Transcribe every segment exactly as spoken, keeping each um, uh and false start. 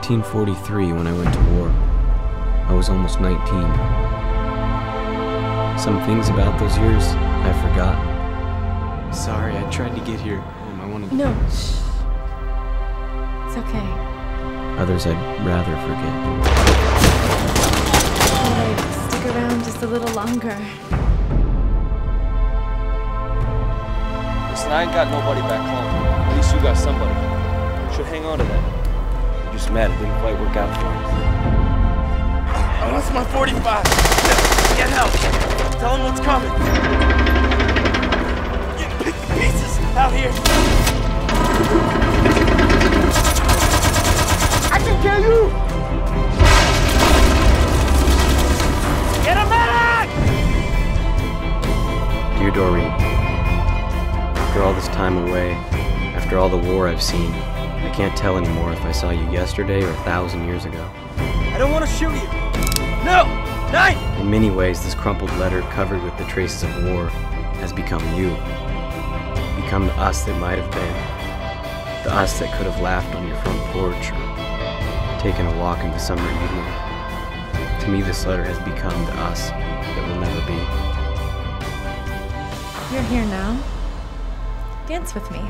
nineteen forty-three when I went to war. I was almost nineteen. Some things about those years I forgot. Sorry, I tried to get here. Um, I wanted to... No, shh. It's okay. Others I'd rather forget. All right, stick around just a little longer. Listen, I ain't got nobody back home. At least you got somebody. You should hang on to that. I'm just mad it didn't quite work out for you. I lost my forty-five. Get help. Tell him what's coming. You can pick the pieces out here. I can kill you. Get a medic! Dear Doreen, after all this time away, after all the war I've seen, I can't tell anymore if I saw you yesterday or a thousand years ago. I don't want to shoot you. No! Nine! In many ways, this crumpled letter covered with the traces of war has become you. Become the us that might have been. The us that could have laughed on your front porch or taken a walk in the summer evening. To me, this letter has become the us that will never be. You're here now. Dance with me.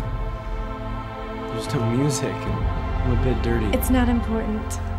There's no music. I'm a bit dirty. It's not important.